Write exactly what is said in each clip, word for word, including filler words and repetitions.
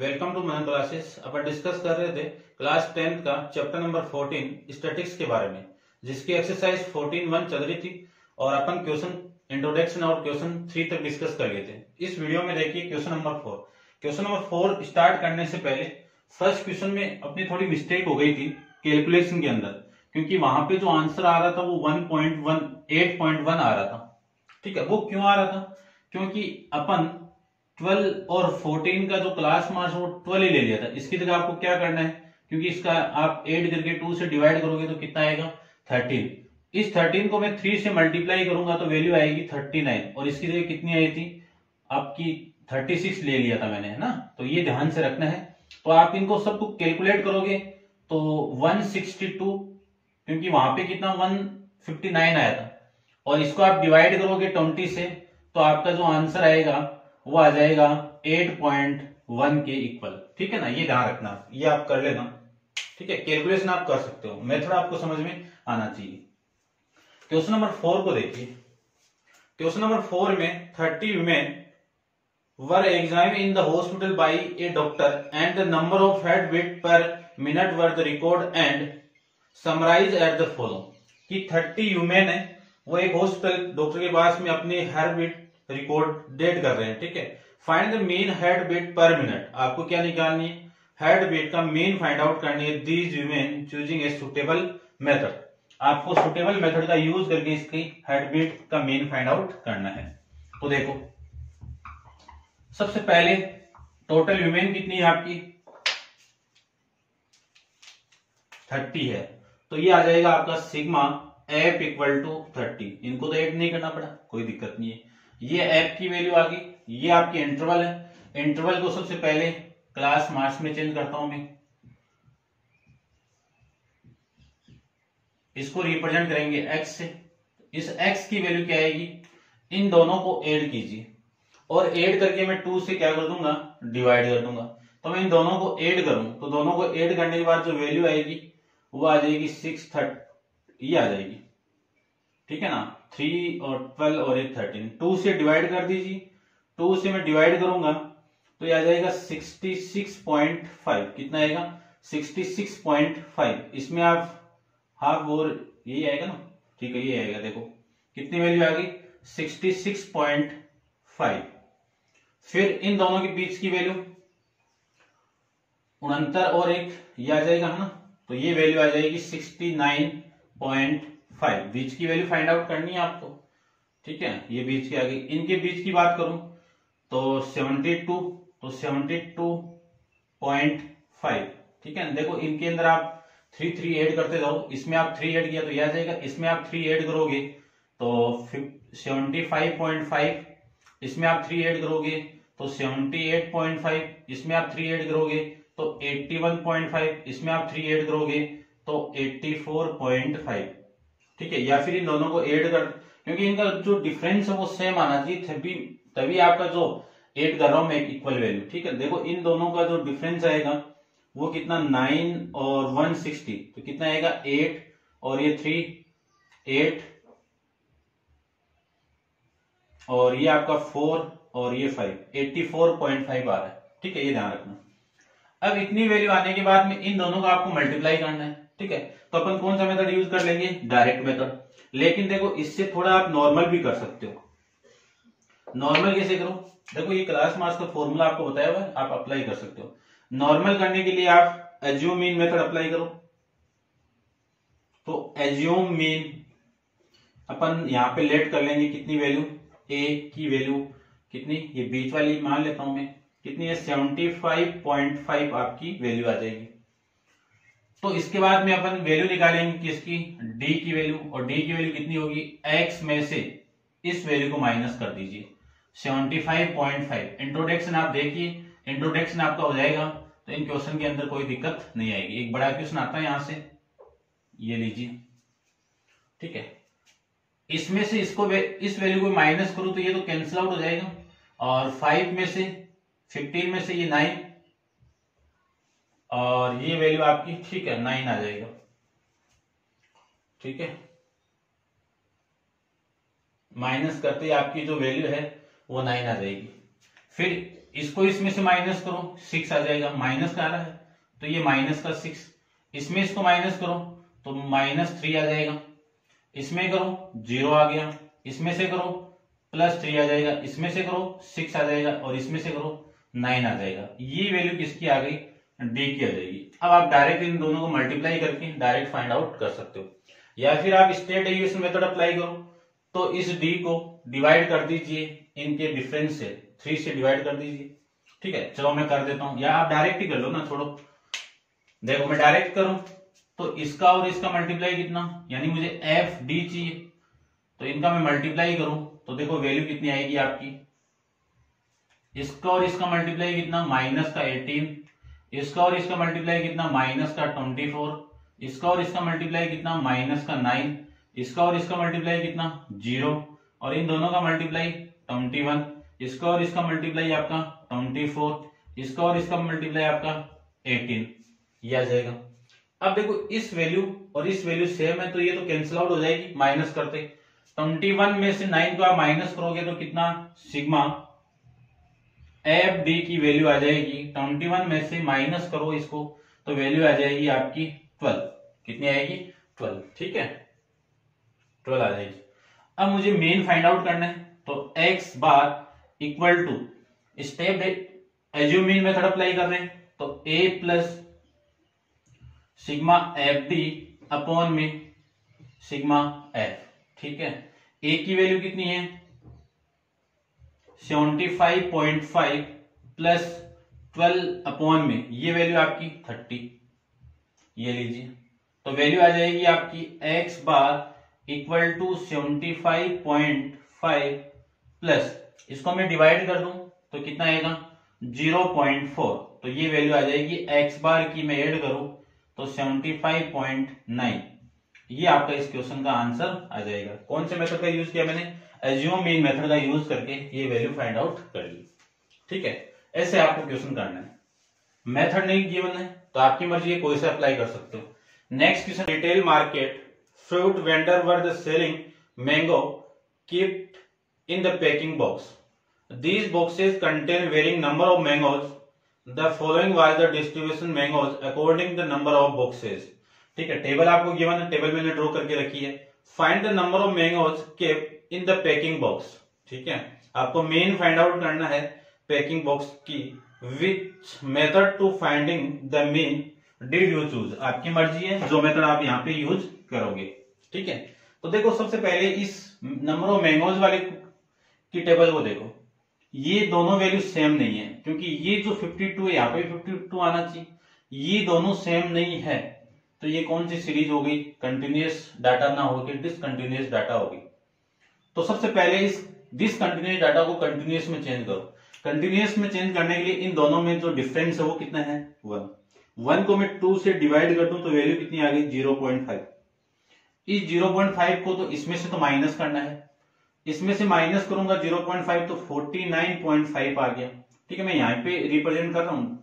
Welcome to math classes. अपन discuss कर रहे थे क्लास टेंथ का चैप्टर नंबर चौदह स्टैटिक्स के बारे में, जिसकी एक्सरसाइज चौदह वन चल रही थी और अपन क्वेश्चन इंट्रोडक्शन और क्वेश्चन थ्री तक डिस्कस कर लिए थे। इस वीडियो में देखिए question number four. Question number four start करने से पहले फर्स्ट क्वेश्चन में अपनी थोड़ी मिस्टेक हो गई थी कैलकुलेशन के अंदर, क्योंकि वहां पे जो आंसर आ रहा था वो one point one eight point one आ रहा था। ठीक है, वो क्यों आ रहा था? क्योंकि अपन ट्वेल्व और चौदह का जो क्लास मार्क्स वो ट्वेल्व ही ले लिया था। इसकी जगह आपको क्या करना है, क्योंकि इसका आप एट करके टू से डिवाइड करोगे तो कितना आएगा थर्टीन। इस थर्टीन को मैं थ्री से मल्टीप्लाई करूंगा तो वैल्यू आएगी थर्टी नाइन, और इसकी जगह कितनी आई थी आपकी थर्टी सिक्स ले लिया था मैंने, है ना। तो ये ध्यान से रखना है। तो आप इनको सबको कैलकुलेट करोगे तो वन सिक्सटी टू, क्योंकि वहां पे कितना वन फिफ्टी नाइन आया था, और इसको आप डिवाइड करोगे ट्वेंटी से तो आपका जो आंसर आएगा वो आ जाएगा एट पॉइंट वन के इक्वल। ठीक है ना, ये ध्यान रखना, ये आप कर लेना। ठीक है, कैलकुलेशन आप कर सकते हो, मेथड आपको समझ में आना चाहिए। क्वेश्चन नंबर फोर को देखिए। क्वेश्चन नंबर फोर में thirty women were examined in the hospital by a doctor and the number of heart wait per minute were the record and summarise at the follow. कि thirty women है वो एक hospital doctor के पास में अपने head wait record date कर रहे हैं। ठीक है, find the mean heart wait per minute. आपको क्या निकालनी है, हेड वेट का मीन फाइंड आउट करनी है। These women choosing a suitable method, आपको सुटेबल मेथड का यूज करके इसकी हेड वेट का मीन फाइंड आउट करना है। तो देखो सबसे पहले टोटल वुमेन कितनी है आपकी थर्टी है, तो ये आ जाएगा आपका sigma f equal to thirty. इनको तो ऐड नहीं करना पड़ा, कोई दिक्कत नहीं है। ये एप की वैल्यू आ गई, ये आपकी इंटरवल है। इंटरवल को सबसे पहले क्लास मार्क्स में चेंज करता हूं मैं, इसको रिप्रेजेंट करेंगे एक्स से। इस एक्स की वैल्यू क्या आएगी, इन दोनों को ऐड कीजिए, और ऐड करके मैं टू से क्या कर दूंगा डिवाइड कर दूंगा। तो मैं इन दोनों को ऐड करूं तो दोनों को ऐड करने के बाद जो वैल्यू आएगी वो आ जाएगी सिक्स थर्टी ये आ जाएगी। ठीक है ना, थ्री और ट्वेल्व और एक थर्टीन, टू से डिवाइड कर दीजिए। टू से मैं डिवाइड करूंगा तो ये आ जाएगा सिक्सटी सिक्स पॉइंट फाइव। कितना आएगा सिक्सटी सिक्स पॉइंट फाइव। इसमें आप हाफ और यही आएगा ना, ठीक है ये आएगा। देखो कितनी वैल्यू आ गई सिक्सटी सिक्स पॉइंट फाइव। फिर इन दोनों के बीच की वैल्यू उनहत्तर और एक ये आ जाएगा, है ना। तो ये वैल्यू आ जाएगी सिक्सटी नाइन पॉइंट फाइव। बीच की वैल्यू फाइंड आउट करनी है आपको। ठीक है, ये बीच के आगे इनके बीच की बात करूं तो सेवेंटी टू, तो सेवेंटी टू पॉइंट फाइव। ठीक है, देखो इनके अंदर आप थ्री थ्री ऐड करते जाओ, इसमें आप थ्री ऐड किया तो यह आ जाएगा, इसमें आप थ्री ऐड करोगे तो सेवेंटी फाइव पॉइंट फाइव, इसमें आप थ्री ऐड करोगे तो सेवेंटी एट पॉइंट फाइव, इसमें आप थ्री ऐड करोगे तो एट्टी वन पॉइंट फाइव, इसमें आप थ्री ऐड करोगे तो एट्टी फोर पॉइंट फाइव। ठीक है, या फिर इन दोनों को ऐड कर, क्योंकि इनका जो डिफरेंस है वो सेम आना चाहिए, तभी तभी आपका जो ऐड कर रहा हूं मैं इक्वल वैल्यू। ठीक है, देखो इन दोनों का जो डिफरेंस आएगा वो कितना नाइन और वन सिक्सटी, तो कितना आएगा एट और ये थ्री, एट और ये आपका फोर और ये five, eighty four point five आ रहा है। ठीक है, ये ध्यान रखना। अब इतनी वैल्यू आने के बाद में इन दोनों का आपको मल्टीप्लाई करना है। ठीक है, तो अपन कौन सा मेथड यूज कर लेंगे, डायरेक्ट मेथड। लेकिन देखो इससे थोड़ा आप नॉर्मल भी कर सकते हो। नॉर्मल कैसे करो, देखो ये क्लास मार्क्स का फॉर्मूला आपको बताया हुआ है, आप अप्लाई कर सकते हो। नॉर्मल करने के लिए आप एज्यूम मीन मेथड अप्लाई करो। तो एज्यूम मीन अपन यहां पे लेट कर लेंगे, कितनी वैल्यू ए की वैल्यू कितनी, ये बीच वाली मान लेता हूं मैं, कितनी है सेवेंटी फाइव पॉइंट फाइव आपकी वैल्यू आ जाएगी। तो इसके बाद में अपन वैल्यू निकालेंगे किसकी, डी की वैल्यू, और डी की वैल्यू कितनी होगी, एक्स में से इस वैल्यू को माइनस कर दीजिए seventy five point five. Introduction आप देखिए, इंट्रोडक्शन आपका हो जाएगा तो इन क्वेश्चन के अंदर कोई दिक्कत नहीं आएगी। एक बड़ा क्वेश्चन आता है यहां से, ये लीजिए। ठीक है, इसमें से इसको वे, इस वैल्यू को माइनस करूं तो ये तो कैंसिल आउट हो जाएगा, और फाइव में से फिफ्टीन में से ये नाइन और ये वैल्यू आपकी, ठीक है नाइन आ जाएगा। ठीक है, माइनस करते ही आपकी जो वैल्यू है वो नाइन आ जाएगी। फिर इसको इसमें से माइनस करो, सिक्स आ जाएगा, माइनस का आ रहा है तो ये माइनस का सिक्स, इसमें इसको माइनस करो तो माइनस थ्री आ जाएगा, इसमें करो जीरो आ गया, इसमें से करो प्लस थ्री आ जाएगा, इसमें से करो सिक्स आ जाएगा और इसमें से करो नाइन आ जाएगा। ये वैल्यू किसकी आ गई, डी की आ जाएगी। अब आप डायरेक्ट इन दोनों को मल्टीप्लाई करके डायरेक्ट फाइंड आउट कर सकते हो, या फिर आप स्ट्रेट डेरिवेशन मेथड अप्लाई करो तो इस डी को डिवाइड कर दीजिए इनके डिफरेंस से, थ्री से डिवाइड कर दीजिए। ठीक है, चलो मैं कर देता हूं, या आप डायरेक्ट ही कर लो ना, छोड़ो। देखो मैं डायरेक्ट करूं तो इसका और इसका मल्टीप्लाई कितना, यानी मुझे एफ डी चाहिए, तो इनका मैं मल्टीप्लाई करूं तो देखो वैल्यू कितनी आएगी आपकी। इसका और इसका मल्टीप्लाई कितना, माइनस का एटीन, इसका और इसका मल्टीप्लाई कितना, माइनस का ट्वेंटी फोर, इसका और इसका मल्टीप्लाई कितना, माइनस का नाइन, इसका और इसका मल्टीप्लाई कितना, जीरो, और इन दोनों का मल्टीप्लाई ट्वेंटी वन, इसका और इसका मल्टीप्लाई आपका ट्वेंटी फोर, इसका और इसका मल्टीप्लाई आपका एटीन, ये आ जाएगा। अब देखो इस वैल्यू और इस वैल्यू सेम है तो ये तो कैंसिल आउट हो जाएगी माइनस करते। ट्वेंटी वन में से नाइन को आप माइनस करोगे तो कितना, सिग्मा एफ डी की वैल्यू आ जाएगी। ट्वेंटी वन में से माइनस करो इसको तो वैल्यू आ जाएगी आपकी ट्वेल्व, कितनी आएगी, ट्वेल्व। ठीक है, ट्वेल्व आ जाएगी। अब मुझे मेन फाइंड आउट करना है तो x bar equal to step assume mean method apply कर रहे हैं तो a plus sigma f d upon में सिग्मा एफ। ठीक है, ए की वैल्यू कितनी है, seventy five point five plus twelve upon में ये वैल्यू आपकी थर्टी, ये लीजिए तो वैल्यू आ जाएगी आपकी x bar equal to seventy five point five plus, इसको मैं डिवाइड कर दूं तो कितना आएगा, जीरो पॉइंट फोर, तो ये वैल्यू आ जाएगी। एक्स बार की मैं ऐड करूं तो सेवेंटी फाइव पॉइंट नाइन, ये आपका इस क्वेश्चन का आंसर आ जाएगा। कौन से मेथड का यूज किया मैंने, एज्यूम मीन मेथड का यूज करके ये वैल्यू फाइंड आउट कर ली। ठीक है, ऐसे आपको क्वेश्चन करना है, मेथड नहीं गिवन है तो आपकी मर्जी है, कोई से अप्लाई कर सकते हो। Next question, retail market fruit vendor were the selling mango kept in the packing box, these boxes contain varying number of mangoes, the following was the distribution mangoes according the number of boxes. ठीक है, table आपको given है, table मैंने draw करके रखी है। Find the number of mangoes kept in the packing box. ठीक है, आपको मेन फाइंड आउट करना है पैकिंग बॉक्स की। Which method to finding the mean did you choose, आपकी मर्जी है जो मेथड आप यहाँ पे यूज करोगे। ठीक है, तो देखो सबसे पहले इस नंबर ऑफ मैंगोज वाले की टेबल को देखो, ये दोनों वैल्यू सेम नहीं है, क्योंकि ये जो फिफ्टी टू है यहाँ पे फिफ्टी टू आना चाहिए, ये दोनों सेम नहीं है तो ये कौन सी सीरीज हो गई, कंटिन्यूस डाटा ना होकर डिसकंटिन्यूस डाटा होगी। तो सबसे पहले इस डिसकंटिन्यूस डाटा को कंटिन्यूस में चेंज करो। कंटिन्यूस में चेंज करने के लिए इन दोनों में जो डिफरेंस है वो कितना है, वन। वन को मैं टू से डिवाइड कर दूं तो वैल्यू कितनी आ गई, जीरो पॉइंट फाइव। इस जीरो पॉइंट फाइव को तो इसमें से तो माइनस करना है, इसमें से माइनस करूंगा जीरो पॉइंट फाइव तो फोर्टी नाइन पॉइंट फाइव आ गया। ठीक है, मैं यहाँ पे रिप्रेजेंट कर रहा हूँ।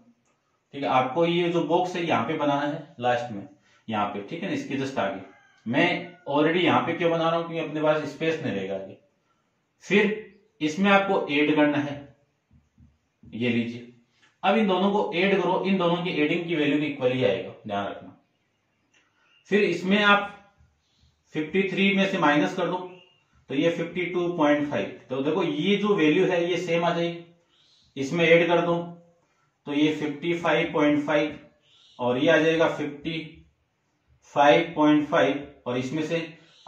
ठीक है, आपको ये जो बॉक्स है यहाँ पे बनाना है लास्ट में, यहाँ पे। ठीक है, इसके जस्ट आगे मैं ऑलरेडी यहाँ पे क्यों बना रहा हूं, क्योंकि अपने पास स्पेस नहीं रहेगा आगे। फिर इसमें आपको ऐड करना है, ये लीजिए। अब इन दोनों को ऐड करो, इन दोनों की एडिंग की वैल्यू इक्वली आएगा, ध्यान रखना। फिर इसमें आप फिफ्टी थ्री में से माइनस कर दो तो ये फिफ्टी टू पॉइंट फाइव, तो देखो ये जो वैल्यू है ये सेम आ जाएगी। इसमें ऐड कर दो तो ये फिफ्टी फाइव पॉइंट फाइव और ये आ जाएगा फिफ्टी फाइव पॉइंट फाइव, और इसमें से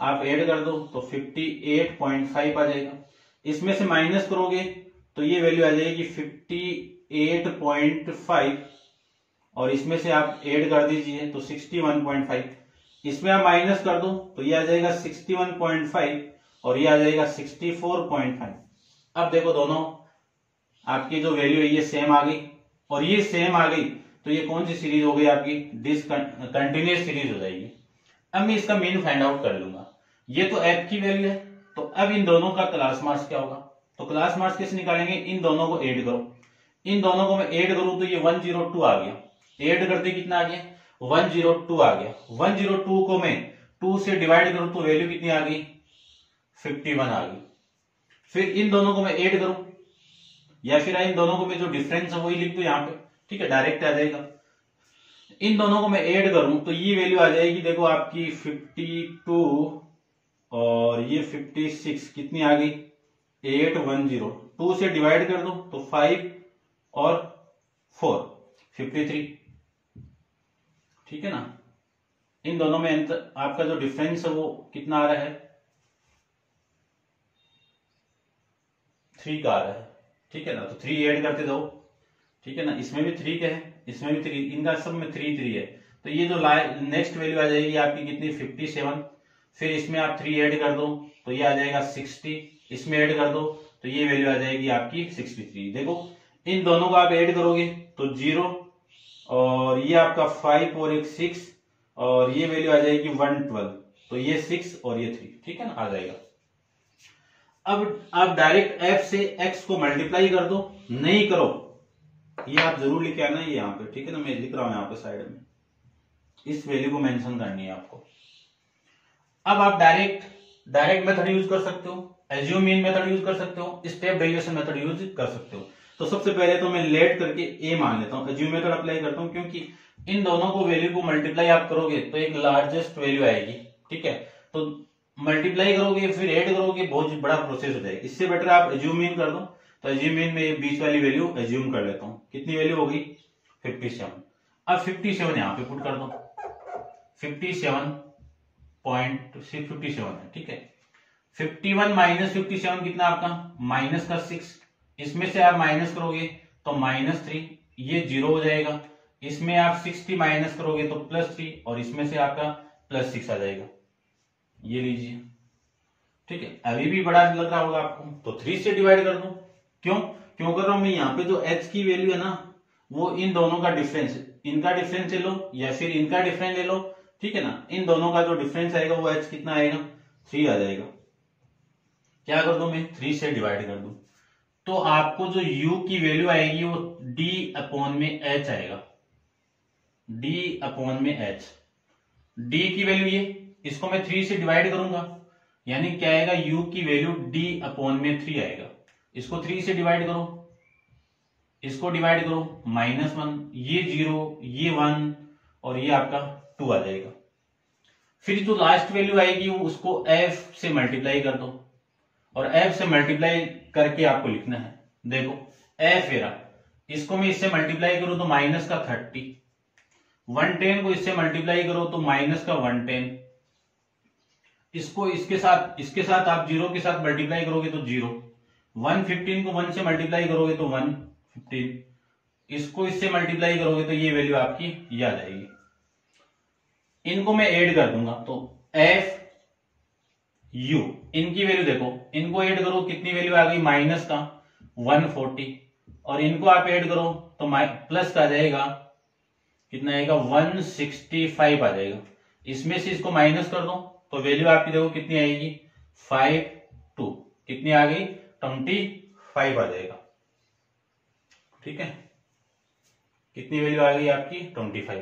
आप ऐड कर दो तो फिफ्टी एट पॉइंट फाइव आ जाएगा। इसमें से माइनस करोगे तो ये वैल्यू आ जाएगी फिफ्टी एट पॉइंट फाइव, और इसमें से आप ऐड कर दीजिए तो सिक्सटी वन पॉइंट फाइव। इसमें आप माइनस कर दो तो ये आ जाएगा सिक्सटी वन पॉइंट फाइव और ये आ जाएगा सिक्सटी फोर पॉइंट फाइव। अब देखो दोनों आपकी जो वैल्यू है ये सेम आ गई और ये सेम आ गई, तो ये कौन सी सीरीज हो गई आपकी, डिसकंटिन्यूअस सीरीज हो जाएगी। अब मैं इसका मीन फाइंड आउट कर लूंगा, ये तो एफ की वैल्यू है, तो अब इन दोनों का क्लास मार्क्स क्या होगा, तो क्लास मार्क्स कैसे निकालेंगे, इन दोनों को ऐड करो। इन दोनों को मैं ऐड करूं तो ये वन जीरो टू आ गया, ऐड करते कितना आ गया, वन जीरो टू आ गया। वन जीरो टू को मैं टू से डिवाइड करूं तो वैल्यू कितनी आ गई, फिफ्टी वन आ गई। फिर इन दोनों को मैं ऐड करूं या फिर इन दोनों को मैं जो डिफरेंस है वही लिख दू यहाँ पे, ठीक है, डायरेक्ट आ जाएगा। इन दोनों को मैं ऐड करूं तो ये वैल्यू आ जाएगी, देखो आपकी बावन और ये छप्पन कितनी आ गई, आठ सौ दस, टू से डिवाइड कर दो तो फाइव और फोर तिरेपन, ठीक है ना। इन दोनों में अंतर आपका जो डिफरेंस है वो कितना आ रहा है, थ्री का आ रहा है, ठीक है ना। तो थ्री ऐड करते जाओ, ठीक है ना, इसमें भी थ्री का है, इसमें भी थ्री, इनका सब में थ्री थ्री है। तो ये जो नेक्स्ट वैल्यू आ जाएगी आपकी कितनी, सत्तावन, फिर इसमें आप थ्री ऐड कर दो तो ये आ जाएगा साठ, इसमें ऐड कर दो तो ये वैल्यू आ जाएगी आपकी तिरेसठ। देखो इन दोनों को आप ऐड करोगे तो जीरो और ये आपका फाइव और एक सिक्स और ये वैल्यू आ जाएगी एक सौ बारह, तो ये सिक्स और ये थ्री, ठीक है ना, आ जाएगा। अब आप डायरेक्ट f से x को मल्टीप्लाई कर दो, नहीं करो ये आप जरूर लिख के आना है यहाँ पे, ठीक है ना, मैं लिख रहा हूं यहाँ पे साइड में, इस वैल्यू को मेंशन करनी है आपको। अब आप डायरेक्ट डायरेक्ट मेथड यूज कर सकते हो, एज्यूम मीन मेथड यूज कर सकते हो, स्टेप डेविएशन मेथड यूज कर सकते हो। तो सबसे पहले तो मैं लेट करके ए मान लेता हूँ, एज्यूम मेथड अप्लाई करता हूँ, क्योंकि इन दोनों को वैल्यू को मल्टीप्लाई आप करोगे तो एक लार्जेस्ट वैल्यू आएगी, ठीक है। तो मल्टीप्लाई करोगे फिर ऐड करोगे, बहुत बड़ा प्रोसेस हो जाएगा। इससे बेटर आप एज्यूम मीन कर दो, तो एज्यूम मीन में बीच वाली वैल्यू एज्यूम कर लेता हूँ, कितनी वैल्यू होगी सत्तावन। अब सत्तावन यहाँ पे पुट कर दो, सत्तावन पॉइंट सत्तावन है, ठीक है। इक्यावन माइनस सत्तावन कितना आपका, माइनस का सिक्स, इसमें से आप माइनस करोगे तो माइनस थ्री, ये जीरो हो जाएगा। इसमें आप साठ माइनस करोगे तो प्लस थ्री और इसमें से आपका प्लस सिक्स आ जाएगा, ये लीजिए, ठीक है। अभी भी बड़ा लग रहा होगा आपको, तो थ्री से डिवाइड कर दो, क्यों क्यों कर रहा हूं मैं, यहाँ पे जो h की वैल्यू है ना वो इन दोनों का डिफरेंस, इनका डिफरेंस ले लो या फिर इनका डिफरेंस ले लो, ठीक है ना। इन दोनों का जो डिफरेंस आएगा वो h कितना आएगा, थ्री आ जाएगा। क्या कर दो मैं थ्री से डिवाइड कर दू तो आपको जो u की वैल्यू आएगी वो d अपॉन में h आएगा, d अपॉन में h, d की वैल्यू ये, इसको मैं थ्री से डिवाइड करूंगा यानी क्या आएगा, u की वैल्यू d अपॉन में थ्री आएगा। इसको थ्री से डिवाइड करो, इसको डिवाइड करो, माइनस वन, ये जीरो, ये वन और ये आपका टू आ जाएगा। फिर जो लास्ट वैल्यू आएगी वो उसको f से मल्टीप्लाई कर दो और f से मल्टीप्लाई करके आपको लिखना है। देखो f फेरा, इसको मैं इससे मल्टीप्लाई करूं तो माइनस का थर्टी, वन टेन को इससे मल्टीप्लाई करो तो माइनस का वन टेन, इसको इसके साथ इसके साथ आप जीरो के साथ मल्टीप्लाई करोगे तो जीरो, वन फिफ्टीन को वन से मल्टीप्लाई करोगे तो वन फिफ्टीन, इसको इससे मल्टीप्लाई करोगे तो ये वैल्यू आपकी ये आ जाएगी। इनको मैं ऐड कर दूंगा तो एफ यू, इनकी वैल्यू देखो, इनको ऐड करो कितनी वैल्यू आ गई, माइनस का वन फोर्टी और इनको आप ऐड करो तो प्लस का आ जाएगा, कितना आएगा एक सौ पैंसठ आ जाएगा। इसमें से इसको माइनस कर दो तो वैल्यू आपकी देखो कितनी आएगी, फाइव टू कितनी आ गई, पच्चीस आ जाएगा, ठीक है। कितनी वैल्यू आ गई आपकी पच्चीस,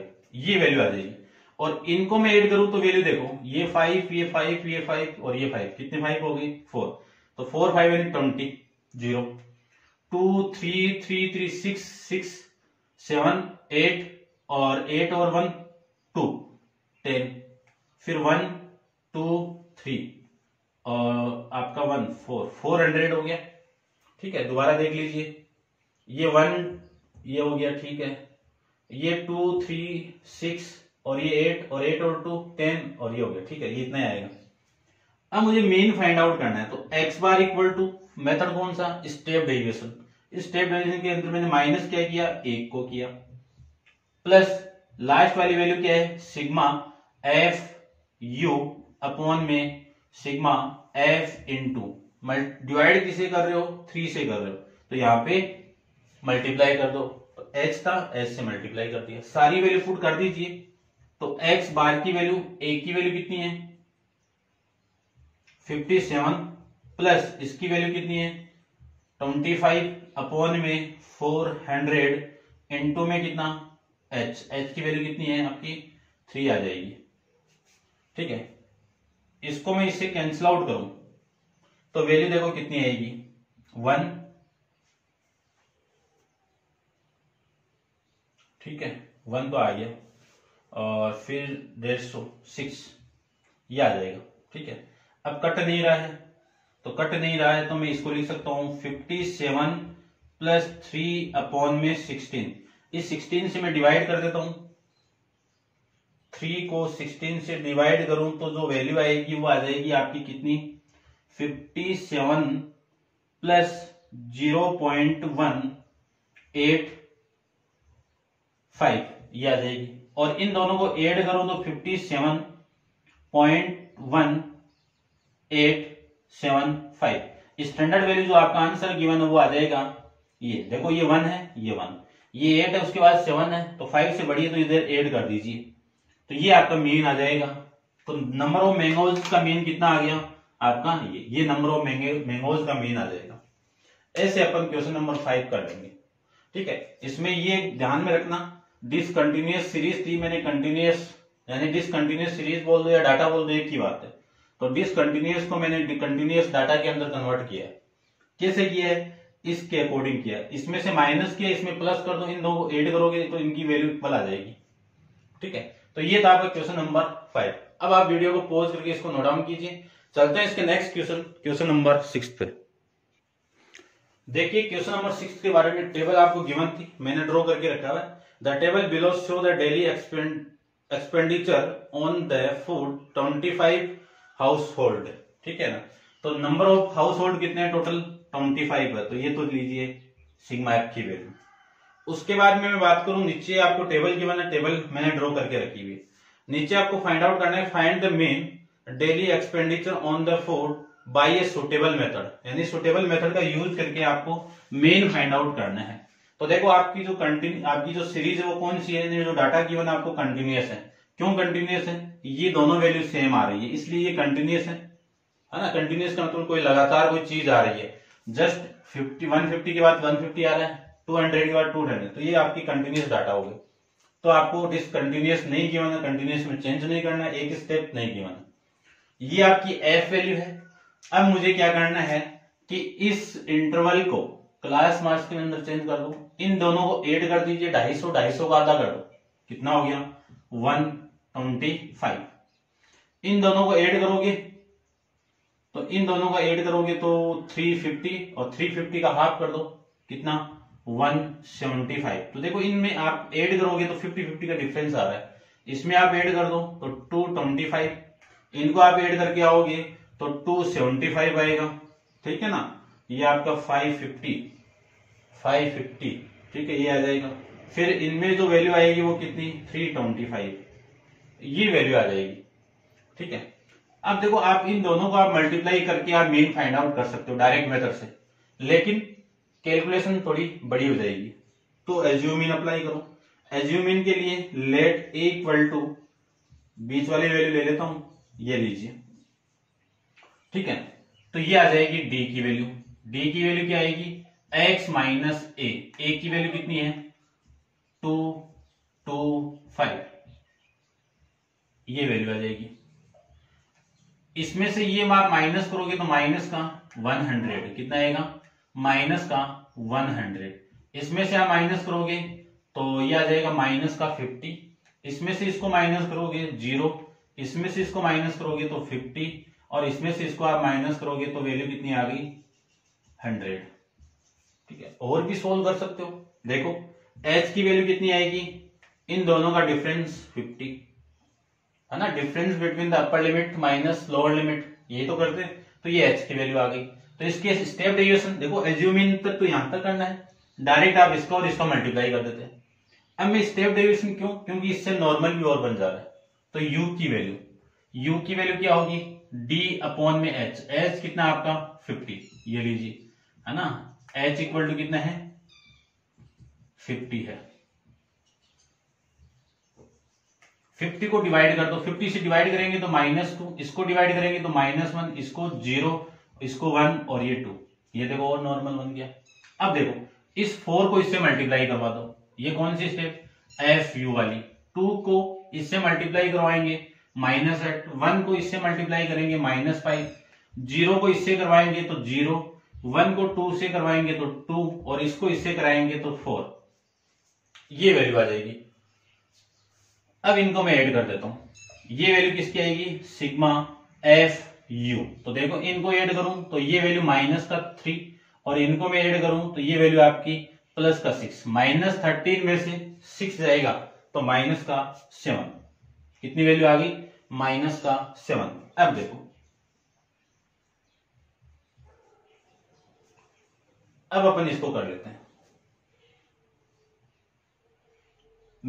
ये वैल्यू आ जाएगी। और इनको मैं ऐड करूं तो वैल्यू देखो, ये फाइव, ये फाइव, ये फाइव और ये फाइव, कितने फाइव हो गई, फोर, तो फोर फाइव यानी twenty, zero two three three three six six seven eight और एट और वन टू टेन, फिर वन टू थ्री और आपका वन फोर, फोर हंड्रेड हो गया, ठीक है। दोबारा देख लीजिए, ये वन ये हो गया, ठीक है, ये टू थ्री सिक्स और ये एट और एट और टू टेन और ये हो गया, ठीक है, ये इतना आएगा। अब मुझे मेन फाइंड आउट करना है तो x bar equal to method कौन सा, स्टेप डेविएशन। स्टेप डेविएशन के अंदर मैंने माइनस क्या किया, एक को किया, प्लस लास्ट वाली वैल्यू क्या है, सिग्मा एफ यू अपॉन में sigma f into, divide किसे कर रहे हो, थ्री से कर रहे हो, तो यहाँ पे मल्टीप्लाई कर दो, तो एच था एच से मल्टीप्लाई कर दिया, सारी वैल्यू पुट कर दीजिए तो एक्स बार की वैल्यू, ए की वैल्यू कितनी है सत्तावन प्लस इसकी वैल्यू कितनी है पच्चीस अपॉन में फोर हंड्रेड इंटू में कितना h, h की वैल्यू कितनी है आपकी थ्री आ जाएगी, ठीक है। इसको मैं इससे कैंसिल आउट करूं तो वैल्यू देखो कितनी आएगी, वन ठीक है, वन तो आ गया और फिर डेढ़ सौ सिक्स ये आ जाएगा। ठीक है, अब कट नहीं रहा है तो कट नहीं रहा है तो मैं इसको लिख सकता हूं fifty seven plus three upon में सिक्सटीन। इस सिक्सटीन से मैं डिवाइड कर देता हूं, थ्री को सिक्सटीन से डिवाइड करूं तो जो वैल्यू आएगी वो आ जाएगी आपकी कितनी, fifty seven plus zero point one eight five ये आ जाएगी। और इन दोनों को ऐड करूं तो fifty seven point one eight seven five standard value जो आपका आंसर गिवन है वो आ जाएगा। ये देखो ये वन है, ये वन, ये एट है, उसके बाद सेवन है तो फाइव से बढ़िए तो इधर ऐड कर दीजिए तो ये आपका मीन आ जाएगा। तो नंबर ऑफ मैंगोज का मीन कितना आ गया आपका, ये ये नंबर ऑफ मैंगोज का मीन आ जाएगा। ऐसे अपन क्वेश्चन नंबर फाइव कर लेंगे। ठीक है, इसमें ये ध्यान में रखना डिसकंटिन्यूस सीरीज थी, मैंने कंटिन्यूस यानी डिसकंटिन्यूस सीरीज बोल दो या डाटा बोल दो एक ही बात है। तो डिसकंटिन्यूस को मैंने कंटिन्यूस डाटा के अंदर कन्वर्ट किया है, कैसे किया है, इसके अकॉर्डिंग किया। इसमें से माइनस किया, इसमें प्लस कर दो, इन दो को ऐड करोगे तो इनकी वैल्यू इक्वल आ जाएगी। ठीक है, तो ये था आपका क्वेश्चन नंबर फाइव। अब आप वीडियो को पॉज करके इसको नोट डाउन कीजिए। चलते हैं इसके next question, question number six पे। देखिए क्वेश्चन नंबर सिक्स के बारे में टेबल आपको गिवन थी, मैंने ड्रॉ करके रखा हुआ है। The table below show the daily expenditure on the food twenty-five household। ठीक है ना, तो नंबर ऑफ हाउस होल्ड कितने हैं टोटल पच्चीस है, तो ये तो लीजिए सिग्मा एफ की वैल्यू। उसके बाद में मैं बात करूं, नीचे आपको टेबल की मैंने टेबल मैंने ड्रॉ करके रखी हुई, नीचे आपको फाइंड आउट करना है find the mean daily expenditure on the food by a suitable method, यानी सुटेबल मेथड का यूज करके आपको मीन फाइंड आउट करना है। तो देखो आपकी जो कंटिन्यू आपकी जो सीरीज है वो कौन सी है, जो डाटा गिवन आपको कंटिन्यूस है। क्यों कंटिन्यूस है, ये दोनों वैल्यू सेम आ रही है इसलिए ये कंटिन्यूस है, है ना। कंटिन्यूस का मतलब कोई लगातार कोई चीज आ रही है। जस्ट फिफ्टी वन फिफ्टी के बाद वन फिफ्टी आ रहा है, टू हंड्रेड के बाद टू हंड्रेड, तो ये आपकी कंटिन्यूस डाटा हो गई। तो आपको डिसकंटिन्यूस नहीं गिवन है, कंटिन्यूस में चेंज नहीं करना, एक स्टेप नहीं गिवन है। ये आपकी एफ वैल्यू है। अब मुझे क्या करना है कि इस इंटरवल को क्लास मार्क्स के अंदर चेंज कर दो, इन दोनों को ऐड कर दीजिए, ढाई सौ ढाई सौ का आधा कर दो, कितना हो गया वन ट्वेंटी फाइव। इन दोनों को ऐड करोगे तो इन दोनों का ऐड करोगे तो तीन सौ पचास और तीन सौ पचास का हाफ कर दो, कितना एक सौ पचहत्तर। तो देखो इनमें आप ऐड करोगे तो पचास पचास का डिफरेंस आ रहा है, इसमें आप ऐड कर दो तो दो सौ पच्चीस, इनको आप ऐड करके आओगे तो दो सौ पचहत्तर आएगा। ठीक है ना, ये आपका पाँच सौ पचास, ठीक है, ये आ जाएगा। फिर इनमें जो वैल्यू आएगी वो कितनी, तीन सौ पच्चीस, ये वैल्यू आ जाएगी। ठीक है, अब देखो आप इन दोनों को आप मल्टीप्लाई करके आप मीन फाइंड आउट कर सकते हो डायरेक्ट मेथड से, लेकिन कैलकुलेशन थोड़ी बड़ी हो जाएगी। तो एज्यूम मीन अप्लाई करो। एज्यूम मीन के लिए लेट ए इक्वल टू बीच वाली वैल्यू ले लेता हूं, ये लीजिए। ठीक है, तो ये आ जाएगी डी की वैल्यू। d की वैल्यू क्या आएगी, x माइनस a। a की वैल्यू कितनी है दो सौ पच्चीस, ये वैल्यू आ जाएगी। इसमें से ये आप माइनस करोगे तो माइनस का एक सौ, कितना आएगा माइनस का एक सौ। इसमें से आप माइनस करोगे तो ये आ जाएगा माइनस का पचास। इसमें से इसको माइनस करोगे जीरो, इसमें से इसको माइनस करोगे तो पचास, और इसमें से इसको आप माइनस करोगे तो वैल्यू कितनी आ गई हंड्रेड। ठीक है, और भी सोल्व कर सकते हो। देखो h की वैल्यू कितनी आएगी, इन दोनों का डिफरेंस पचास है ना, difference between the upper limit minus lower limit, ये तो करते हैं, तो ये h की वैल्यू आ गई। तो इसके स्टेप डेविएशन देखो, एज्यूमिन तक तो यहां तक करना है, डायरेक्ट आप इसको और इसको मल्टीप्लाई कर देते हैं। अब मैं स्टेप डेविएशन क्यों, क्योंकि इससे नॉर्मल भी और बन जा रहा है। तो u की वैल्यू u की वैल्यू क्या होगी, d अपॉन में h। h कितना आपका पचास, ये लीजिए, है ना। h इक्वल टू कितना है पचास है, पचास को डिवाइड कर दो, पचास से डिवाइड करेंगे तो माइनस टू, इसको डिवाइड करेंगे तो माइनस वन, इसको जीरो, इसको वन और ये टू, ये देखो और नॉर्मल बन गया। अब देखो इस चार को इससे मल्टीप्लाई करवा दो, ये कौन सी स्टेप, एफ यू वाली। टू को इससे मल्टीप्लाई करवाएंगे माइनस एट, वन को इससे मल्टीप्लाई करेंगे माइनस फाइव, जीरो को इससे करवाएंगे तो जीरो, वन को टू से करवाएंगे तो टू, और इसको इससे कराएंगे तो फोर। ये वैल्यू आ जाएगी। अब इनको मैं ऐड कर देता हूं, ये वैल्यू किसकी आएगी, सिग्मा एफ यू। तो देखो इनको ऐड करूं तो ये वैल्यू माइनस का थ्री, और इनको मैं ऐड करूं तो ये वैल्यू आपकी प्लस का सिक्स। माइनस थर्टीन में से सिक्स जाएगा तो माइनस का सेवन। कितनी वैल्यू आ गई, माइनस का सेवन। अब देखो, अब अपन इसको कर लेते हैं,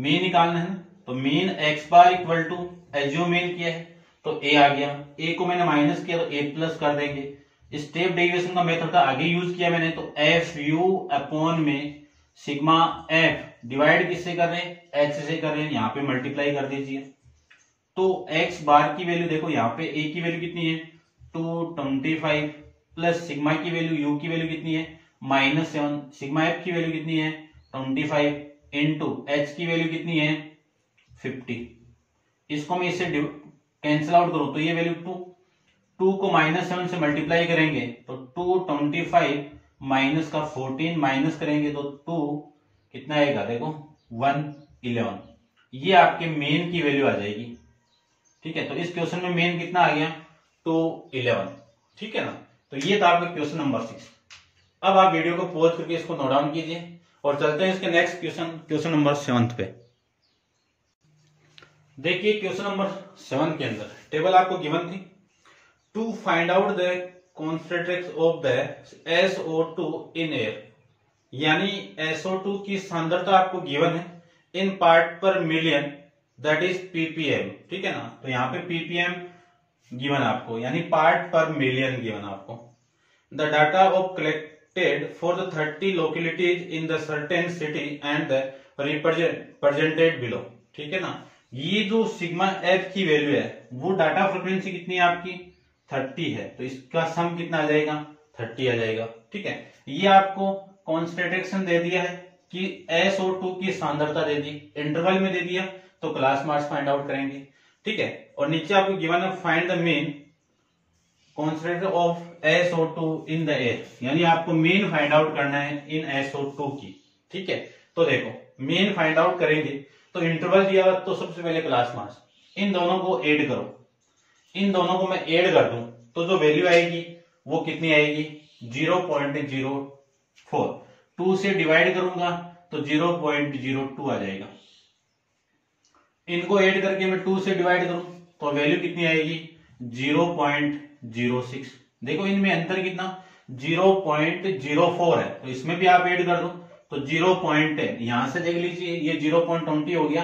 मीन निकालना है तो mean x bar equal to assume mean किया है तो ए आ गया, ए को मैंने माइनस किया तो ए प्लस कर देंगे। स्टेप डेरिवेशन का मेथड का आगे यूज किया मैंने, तो एफ यू अपॉन में सिग्मा एफ डिवाइड किससे कर रहे हैं, एच से कर रहे हैं, यहाँ पे मल्टीप्लाई कर दीजिए। तो एक्स बार की वैल्यू देखो, यहाँ पे ए की वैल्यू कितनी है two twenty five plus sigma की वैल्यू, यू की वैल्यू कितनी है माइनस सेवन, सिग्मा एफ की वैल्यू कितनी है ट्वेंटी फाइव इंटू एच की वैल्यू कितनी है फिफ्टी। इसको मैं इससे कैंसिल आउट करूं तो ये वैल्यू टू, टू को माइनस सेवन से मल्टीप्लाई करेंगे तो टू ट्वेंटी फाइव माइनस का फोर्टीन, माइनस करेंगे तो टू कितना आएगा देखो वन इलेवन। ये आपके मेन की वैल्यू आ जाएगी। ठीक है, तो इस क्वेश्चन में मेन कितना आ गया टू इलेवन। ठीक है ना, तो ये था आपका क्वेश्चन नंबर सिक्स। अब आप वीडियो को पॉज करके इसको नोट डाउन कीजिए और चलते हैं इसके next question, question number seventh पे। देखिए क्वेश्चन नंबर सेवन के अंदर टेबल आपको गिवन थी, to find out the concentrates of the S O two in air, यानी एस ओ टू की सांद्रता आपको गिवन है in part per million, that is ppm. ठीक है ना, तो यहाँ पे पीपीएम गिवन आपको, यानी पार्ट पर मिलियन गिवन आपको। The data of collect for the thirty localities in the certain city and the represented below। ठीक है ना, ये जो सिग्मा एफ की वैल्यू है वो डाटा फ्रिक्वेंसी कितनी है आपकी थर्टी है, तो इसका सम कितना आ जाएगा थर्टी आ जाएगा। ठीक है, ये आपको कॉन्सेंट्रेशन दे दिया है कि एस ओ टू की सांद्रता दे दी, इंटरवल में दे दिया, तो क्लास मार्क्स फाइंड आउट करेंगे। ठीक है, और नीचे आपको गिवन है find the mean concentration of S O two in the air, यानी आपको मेन फाइंड आउट करना है इन एस ओ टू की। ठीक है, तो देखो मेन फाइंड आउट करेंगे तो इंटरवल दिया हुआ, तो सबसे पहले क्लास मार्क्स इन दोनों को ऐड करो। इन दोनों को मैं ऐड कर दूं तो जो वैल्यू आएगी वो कितनी आएगी zero point zero four. Two से डिवाइड करूंगा तो जीरो पॉइंट जीरो टू आ जाएगा। इनको ऐड करके मैं टू से डिवाइड करूं तो वैल्यू कितनी आएगी जीरो पॉइंट जीरो सिक्स। देखो इनमें अंतर कितना जीरो पॉइंट जीरो फोर है, तो इसमें भी आप ऐड कर दो तो जीरो पॉइंट टेन, यहां से देख लीजिए ये जीरो पॉइंट ट्वेंटी हो गया,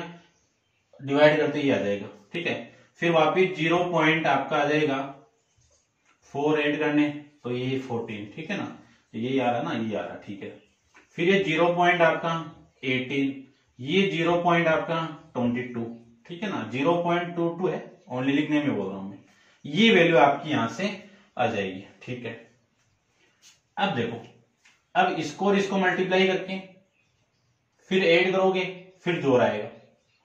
डिवाइड करते ही आ जाएगा। ठीक है, फिर वापिस जीरो पॉइंट आपका आ जाएगा, फोर ऐड करने तो ये फोर्टीन। ठीक है ना, ये आ रहा ना, ये आ रहा। ठीक है, फिर ये जीरो पॉइंट आपका एटीन, ये जीरो पॉइंट आपका ट्वेंटी टू। ठीक है ना, जीरो पॉइंट टू टू है, ओनली लिखने में बोल रहा हूं मैं। ये वैल्यू आपकी यहां से आ जाएगी। ठीक है, अब देखो, अब इसको और इसको मल्टीप्लाई करके फिर ऐड करोगे फिर जोड़ आएगा।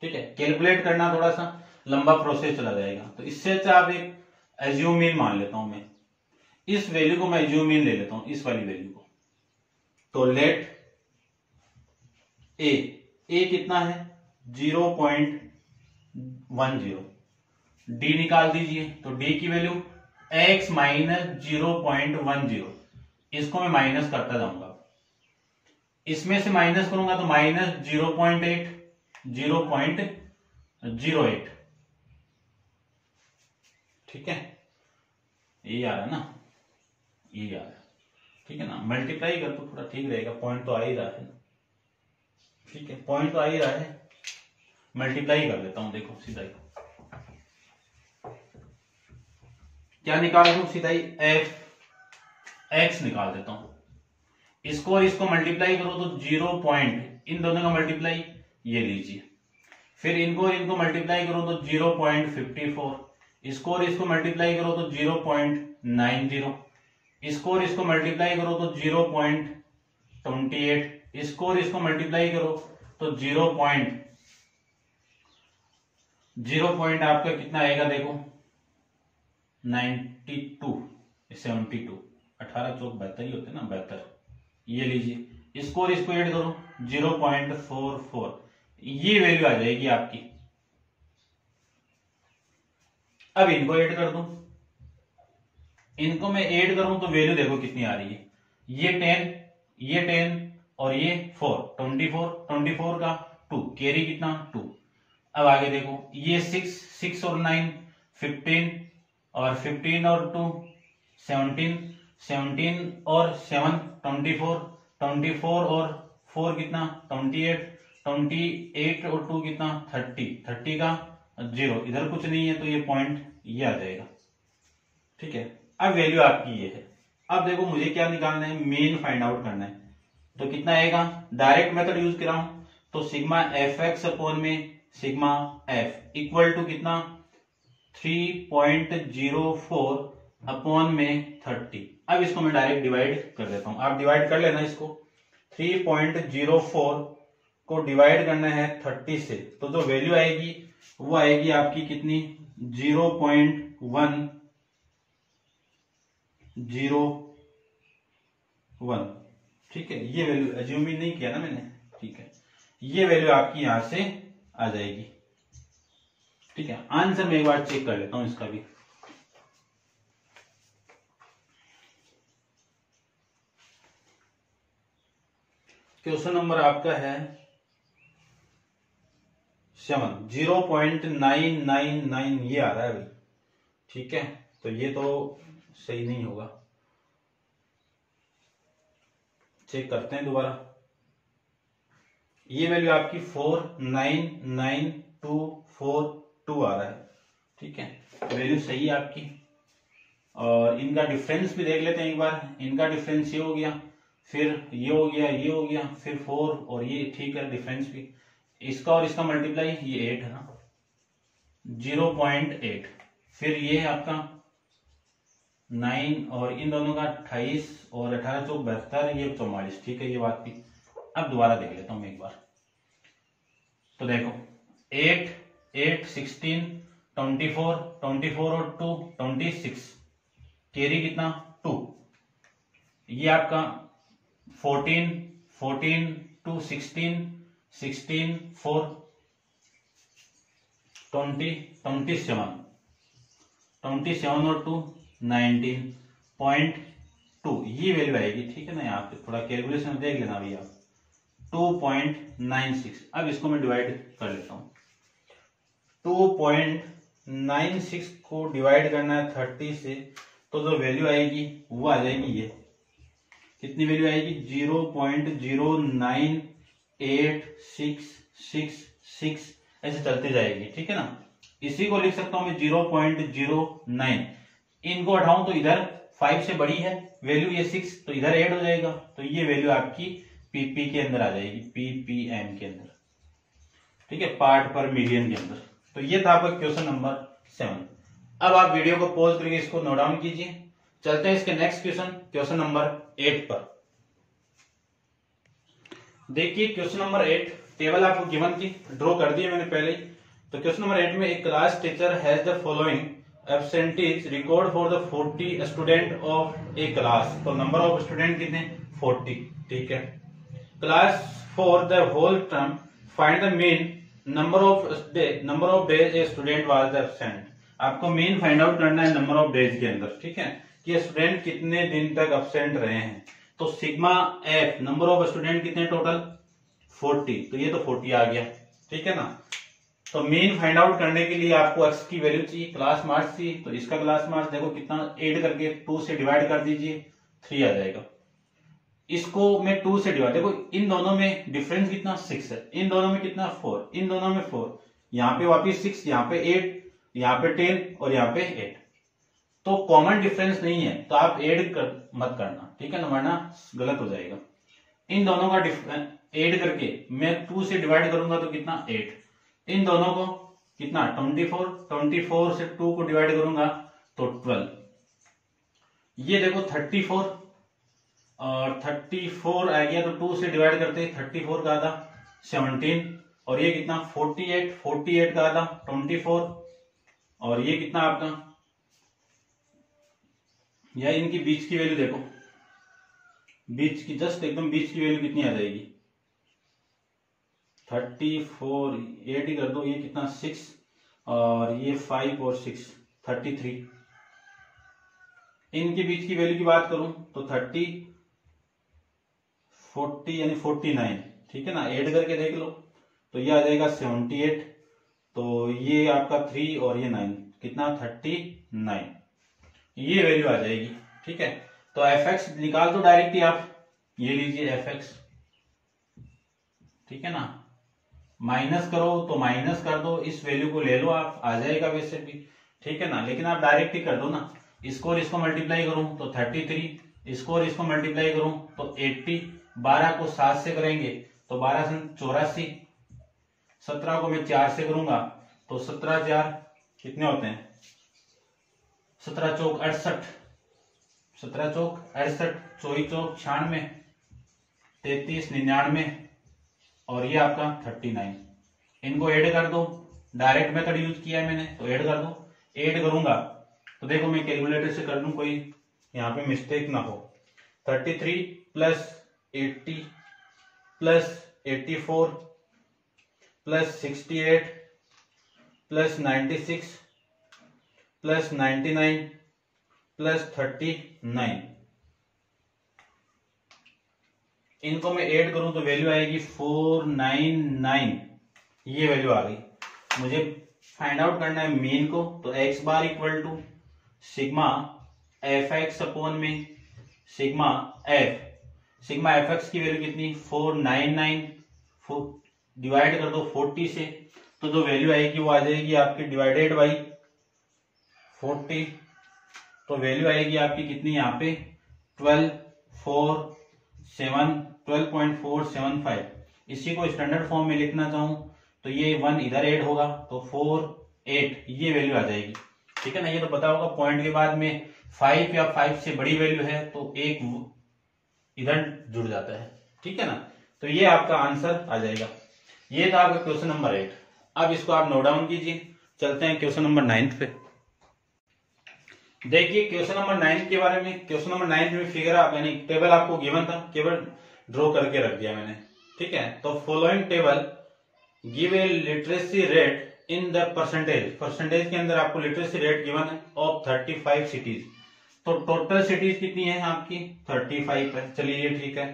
ठीक है, कैलकुलेट करना थोड़ा सा लंबा प्रोसेस चला जाएगा, तो इससे अच्छा आप एक एज्यूम मीन मान लेता हूं मैं। इस वैल्यू को मैं एज्यूम मीन ले लेता हूं, इस वाली वैल्यू को। तो लेट ए, ए कितना है zero point one zero, d निकाल दीजिए तो डी की value x minus zero point one zero, इसको मैं माइनस करता जाऊंगा। इसमें से माइनस करूंगा तो minus zero point eight zero point zero eight. ठीक है, ये आ रहा ना, ये आ रहा। ठीक है ना, मल्टीप्लाई कर तो थोड़ा ठीक रहेगा, पॉइंट तो आ ही रहा है। ठीक है, पॉइंट तो आ ही रहा है, मल्टीप्लाई कर देता हूं। देखो सीधा ही क्या निकाल दूं, सीधा ही एफ एक्स निकाल देता हूं। इसको और इसको मल्टीप्लाई करो तो जीरो पॉइंट, इन दोनों का मल्टीप्लाई ये लीजिए, फिर इनको इनको मल्टीप्लाई करो तो जीरो पॉइंट फिफ्टी फोर, इसको और इसको मल्टीप्लाई करो तो जीरो पॉइंट नाइन जीरो, इसको और इसको मल्टीप्लाई करो तो जीरो पॉइंट ट्वेंटी एट, इसको और इसको मल्टीप्लाई करो तो जीरो पॉइंट जीरो पॉइंट आपका कितना आएगा देखो नाइन्टी टू, सेवेंटी टू, अठारह चौक बहत्तर ही होते ना, बहत्तर। ये लीजिए इसको और इसको ऐड करो जीरो पॉइंट फोर फोर, ये वैल्यू आ जाएगी आपकी। अब इनको ऐड कर दूं, इनको मैं ऐड करूं तो वैल्यू देखो कितनी आ रही है, ये टेन, ये टेन और ये four, twenty four twenty four का टू कैरी कितना टू। अब आगे देखो ये सिक्स, सिक्स और नाइन फिफ्टीन, और फिफ्टीन और टू सेवनटीन, सेवनटीन और seven twenty four twenty four और फोर कितना ट्वेंटी एट ट्वेंटी एट और टू कितना थर्टी थर्टी का जीरो, इधर कुछ नहीं है तो ये पॉइंट ये आ जाएगा। ठीक है, अब वैल्यू आपकी ये है। अब देखो मुझे क्या निकालना है, मीन फाइंड आउट करना है, तो कितना आएगा, डायरेक्ट मेथड यूज कर रहा हूं तो सिग्मा एफ एक्स अपॉन में सिग्मा एफ इक्वल टू कितना three point zero four upon में थर्टी। अब इसको मैं डायरेक्ट डिवाइड कर देता हूं, आप डिवाइड कर लेना इसको, थ्री पॉइंट जीरो फोर को डिवाइड करना है थर्टी से, तो जो वैल्यू आएगी वो आएगी आपकी कितनी zero point one zero one. ठीक है, ये वैल्यू एज्यूम ही नहीं किया ना मैंने। ठीक है, ये वैल्यू आपकी यहां से आ जाएगी। ठीक है, आंसर मैं एक बार चेक कर लेता हूं इसका भी। क्वेश्चन नंबर आपका है seven, zero point nine nine nine ये आ रहा है भाई। ठीक है, तो ये तो सही नहीं होगा, चेक करते हैं दोबारा। ये वैल्यू आपकी four nine nine two four two आ रहा है। ठीक है, वैल्यू सही है आपकी। और इनका डिफरेंस भी देख लेते हैं एक बार, इनका डिफरेंस ये हो गया, फिर ये हो गया, ये हो गया, फिर फोर और ये, ठीक है डिफरेंस भी इसका और इसका मल्टीप्लाई ये एट है ना, जीरो पॉइंट एट, फिर ये है आपका नाइन और इन दोनों का अट्ठाईस और अठारह चौक बहत्तर, ये चौवालीस। ठीक है, ये बात भी अब दोबारा देख लेता हूं एक बार। तो देखो eight eight sixteen twenty four twenty four और टू ट्वेंटी सिक्स, कैरी कितना टू, ये आपका fourteen fourteen two sixteen sixteen four twenty twenty seven twenty seven और टू नाइनटीन पॉइंट टू, ये वैल्यू आएगी। ठीक है ना, यहाँ पे थोड़ा कैलकुलेशन देख लेना भैया, टू पॉइंट नाइन सिक्स। अब इसको मैं डिवाइड कर लेता हूँ, टू पॉइंट नाइन सिक्स को डिवाइड करना है थर्टी से, तो जो वैल्यू आएगी वो आ जाएगी, ये कितनी वैल्यू आएगी zero point zero nine eight six six six, ऐसे चलती जाएगी। ठीक है ना, इसी को लिख सकता हूँ मैं जीरो पॉइंट जीरो नाइन, इनको हटाऊं तो इधर फाइव से बड़ी है वैल्यू, ये सिक्स तो इधर ऐड हो जाएगा, तो ये वैल्यू आपकी पीपी के अंदर आ जाएगी, पीपीएम के अंदर। ठीक है, पार्ट पर मिलियन के अंदर। तो ये था आपका क्वेश्चन नंबर सेवन। अब आप वीडियो को पॉज करके इसको नोट डाउन कीजिए। चलते हैं इसके next question, question number eight पर। देखिए क्वेश्चन नंबर एट, टेबल आपको गिवन की ड्रॉ कर दी है मैंने पहले ही। तो क्वेश्चन नंबर एट में एक class teacher has the following absentees record for the forty student of a class, तो नंबर ऑफ स्टूडेंट कितने फोर्टी। ठीक है, class for the whole term find the mean number of day number of days a student was absent, आपको mean find out करना है number of days के अंदर। ठीक है, कि स्टूडेंट कितने दिन तक एब्सेंट रहे हैं, तो sigma f number of student कितने टोटल फोर्टी, तो ये तो फोर्टी आ गया। ठीक है ना, तो मीन फाइंड आउट करने के लिए आपको एक्स की वैल्यू चाहिए, क्लास मार्क्स चाहिए, तो इसका क्लास मार्क्स देखो कितना ऐड करके टू से डिवाइड कर दीजिए, थ्री आ जाएगा। इसको मैं टू से डिवाइड, देखो इन दोनों में डिफरेंस कितना सिक्स है, इन दोनों में कितना फोर, इन दोनों में फोर, यहाँ पे वापिस सिक्स, यहाँ पे एट, यहाँ पे टेन और यहाँ पे एट, तो कॉमन डिफरेंस नहीं है, तो आप एड कर, मत करना। ठीक है ना, वरना गलत हो जाएगा। इन दोनों का डिफरेंस एड करके मैं टू से डिवाइड करूंगा तो कितना एट, इन दोनों को कितना ट्वेंटी फोर ट्वेंटी फोर से टू को डिवाइड करूंगा तो ट्वेल्व, ये देखो थर्टी फोर और थर्टी फोर आ गया, तो टू से डिवाइड करते थर्टी फोर का आधा सेवनटीन, और ये कितना फोर्टी एट फोर्टी एट का आधा ट्वेंटी फोर, और ये कितना आपका, या इनकी बीच की वैल्यू देखो बीच की जस्ट एकदम बीच की वैल्यू कितनी आ जाएगी थर्टी फोर एट ही कर दो, ये कितना सिक्स और ये फाइव और सिक्स थर्टी थ्री। इनके बीच की वैल्यू की बात करूं तो थर्टी फोर्टी यानी फोर्टी नाइन, ठीक है ना, एड करके देख लो तो ये आ जाएगा सेवेंटी एट, तो ये आपका थ्री और ये नाइन कितना थर्टी नाइन, ये वैल्यू आ जाएगी। ठीक है, तो एफ एक्स निकाल दो डायरेक्टली आप, ये लीजिए एफ एक्स, ठीक है ना, माइनस करो तो माइनस कर दो, इस वैल्यू को ले लो आप, आ जाएगा वैसे भी, ठीक है ना, लेकिन आप डायरेक्टली कर दो ना, इसको और इसको मल्टीप्लाई करूं तो थर्टी थ्री, इसको और इसको मल्टीप्लाई करूं तो एट्टी, बारह को सात से करेंगे तो बारह से चौरासी, सत्रह को मैं चार से करूंगा तो सत्रह चार कितने होते हैं सत्रह चौक अड़सठ, सत्रह चौक अड़सठ, चौबीस चौक छियानवे, तैतीस निन्यानवे और ये आपका थर्टी नाइन। इनको ऐड कर दो, डायरेक्ट मेथड यूज किया है मैंने तो ऐड कर दो, ऐड करूंगा तो देखो मैं कैलकुलेटर से कर लूं कोई यहाँ पे मिस्टेक ना हो, thirty three plus eighty plus eighty four plus sixty eight plus ninety six plus ninety nine plus thirty nine, इनको मैं ऐड करूं तो वैल्यू आएगी फोर नाइन नाइन, ये वैल्यू आ गई। मुझे फाइंड आउट करना है मीन को, तो x bar equal to sigma f x upon में sigma f, sigma f x की वैल्यू कितनी four nine nine four divide कर दो फोर्टी से, तो जो वैल्यू आएगी वो आ जाएगी आपकी डिवाइडेड बाई फोर्टी, तो वैल्यू आएगी आपकी कितनी यहाँ पे twelve four seven twelve point four seven five. इसी को स्टैंडर्ड फॉर्म में लिखना चाहूं तो ये वन इधर ऐड होगा तो फोर एट ये वैल्यू आ जाएगी, ठीक है ना। ये तो पता होगा पॉइंट के बाद में फाइव या फाइव से बड़ी वैल्यू है तो एक इधर जुड़ जाता है, ठीक है ना, तो ये आपका आंसर आ जाएगा। ये था आपका क्वेश्चन नंबर एट। अब इसको आप नोट डाउन कीजिए, चलते हैं क्वेश्चन नंबर नाइन्थ पे। देखिए क्वेश्चन नंबर नाइन्थ के बारे में, क्वेश्चन नंबर नाइन्थ में फिगर आप यानी टेबल आपको गिवन था, केवल ड्रॉ करके रख दिया मैंने, ठीक है। तो following table give a literacy rate in the percentage, percentage के अंदर आपको लिटरेसी रेट गिवन है ऑफ थर्टी फाइव सिटीज, तो टोटल सिटीज कितनी है आपकी थर्टी फाइव है, चलिए ये ठीक है।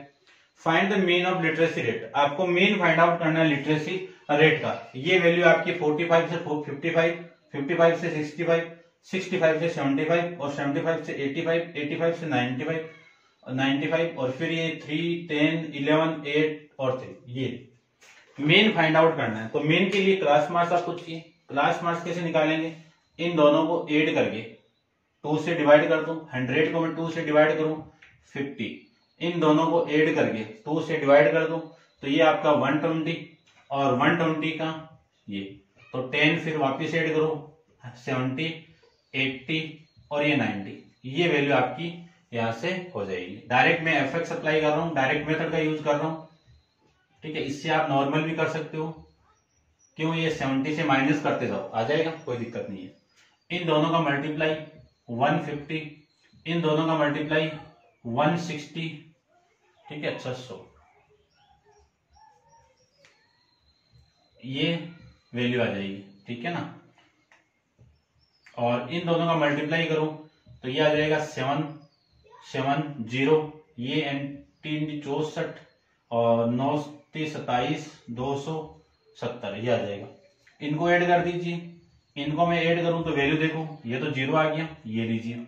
Find the mean of literacy rate, आपको मीन फाइंड आउट करना है लिटरेसी रेट का, ये वैल्यू आपकी पैंतालीस से पचपन, पचपन से पैंसठ, पैंसठ से पचहत्तर और पचहत्तर से पचासी, पचासी से पचानवे, पचानवे और फिर ये तीन, दस, ग्यारह, आठ और तीन, ये मीन फाइंड आउट करना है। तो मीन के लिए क्लास मार्क्स आपको चाहिए, क्लास मार्क्स कैसे निकालेंगे, इन दोनों को एड करके टू से डिवाइड कर दो, हंड्रेड को मैं टू से डिवाइड करूं फिफ्टी, इन दोनों को ऐड करके टू से डिवाइड कर दो तो ये आपका एक सौ बीस और एक सौ बीस का ये, तो दस फिर वापस ऐड करो सत्तर, अस्सी और ये नब्बे, ये वैल्यू आपकी यहां से हो जाएगी। डायरेक्ट मैं एफ एक्स अप्लाई कर रहा हूँ, डायरेक्ट मेथड का यूज कर रहा हूँ, ठीक है, इससे आप नॉर्मल भी कर सकते हो, क्यों ये सत्तर से माइनस करते जाओ आ जाएगा, कोई दिक्कत नहीं है। इन दोनों का मल्टीप्लाई एक सौ पचास, इन दोनों का मल्टीप्लाई एक सौ साठ, ठीक है छह सौ, ये वैल्यू आ जाएगी, ठीक है ना। और इन दोनों का मल्टीप्लाई करो तो ये आ जाएगा सेवन सेवन जीरो, ये तीन चौसठ और नौ सताइस दो सौ सत्तर, ये आ जाएगा। इनको ऐड कर दीजिए, इनको मैं ऐड करूं तो वैल्यू देखो, ये तो जीरो आ गया, ये लीजिए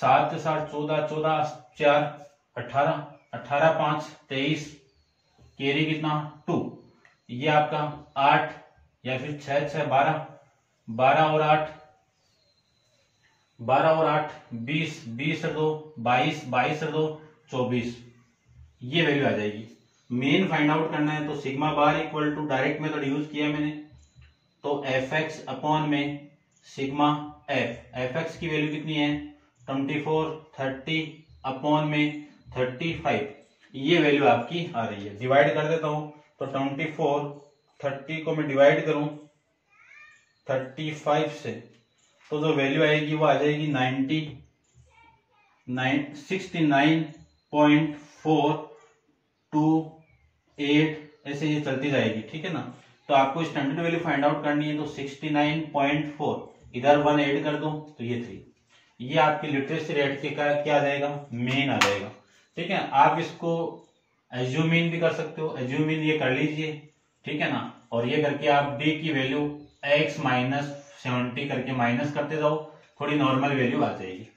सात के साथ चौदह, चौदह चार अठारह, अठारह पांच तेईस, कैरी कितना टू, ये आपका आठ या फिर छह छह बारह, बारह और आठ, बारह और आठ बीस, बीस से दो बाईस, बाईस से दो चौबीस, ये वैल्यू आ जाएगी। मेन फाइंड आउट करना है तो sigma bar equal to direct method use किया मैंने, तो एफ एक्स अपॉन में सिग्मा एफ, एफ एक्स की वैल्यू कितनी है चौबीस, तीस अपॉन में पैंतीस, ये वैल्यू आपकी आ रही है। डिवाइड कर देता हूं तो चौबीस तीस को मैं डिवाइड करूं पैंतीस से तो जो वैल्यू आएगी वो आ जाएगी नब्बे, nine sixty nine point four two eight ऐसे ये चलती जाएगी, ठीक है ना। तो आपको स्टैंडर्ड वैल्यू फाइंड आउट करनी है तो सिक्सटी नाइन पॉइंट फोर, इधर वन ऐड कर दो तो ये थ्री, ये आपकी लिटरेसी रेट के का क्या आ जाएगा, मेन आ जाएगा, ठीक है। आप इसको एज्यूम मीन भी कर सकते हो, एज्यूम मीन ये कर लीजिए, ठीक है ना। और ये करके आप डी की वैल्यू एक्स माइनस सेवेंटी करके माइनस करते जाओ, थोड़ी नॉर्मल वैल्यू आ जाएगी।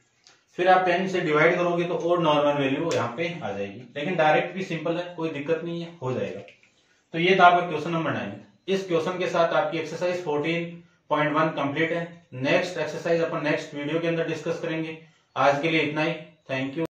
फिर आप टेन से डिवाइड करोगे तो और नॉर्मल वैल्यू यहाँ पे आ जाएगी, लेकिन डायरेक्ट भी सिंपल है, कोई दिक्कत नहीं है, हो जाएगा। तो ये था आपका क्वेश्चन नंबर नाइन। इस क्वेश्चन के साथ आपकी exercise fourteen point one complete है। नेक्स्ट एक्सरसाइज अपन नेक्स्ट वीडियो के अंदर डिस्कस करेंगे। आज के लिए इतना ही, थैंक यू।